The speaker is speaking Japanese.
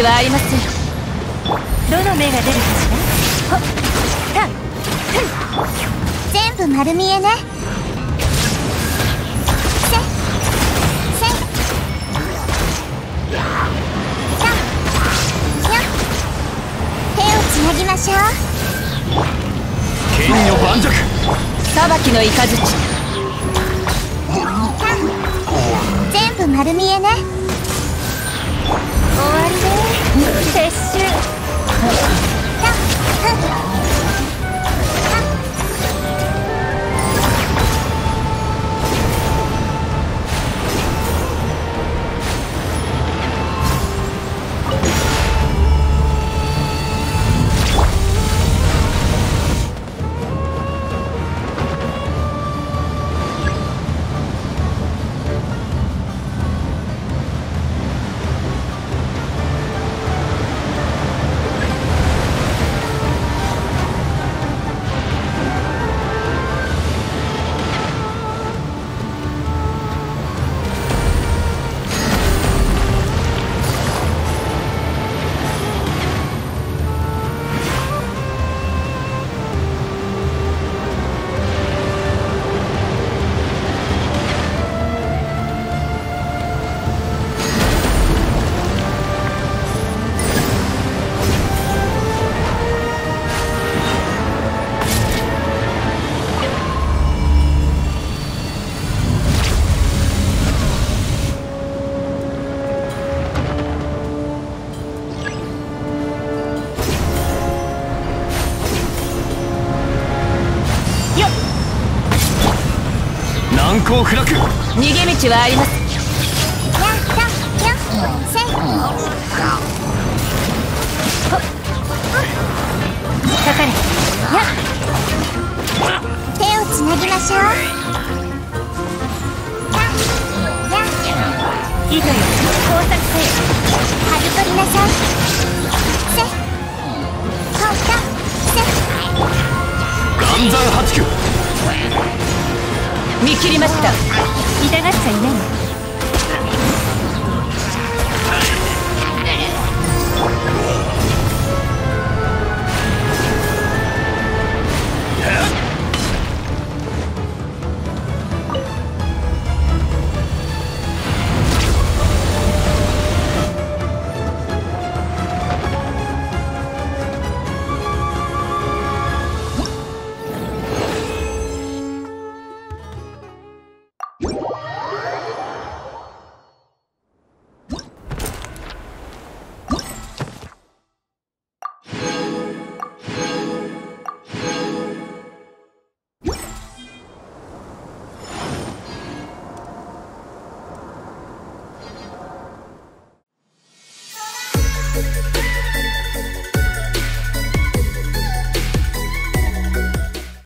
値はありません。どの目が出るかしら。全部丸見えね。手をつなぎましょう。金の盤石、さばきの雷全部丸見えね。終わりね。撤収。逃げ道はあります。かかれ。手をつなぎましょう。糸よ、工作せよ。はぎ取りなさい。せこうかせ岩山八九見切りました。痛がっちゃいないの。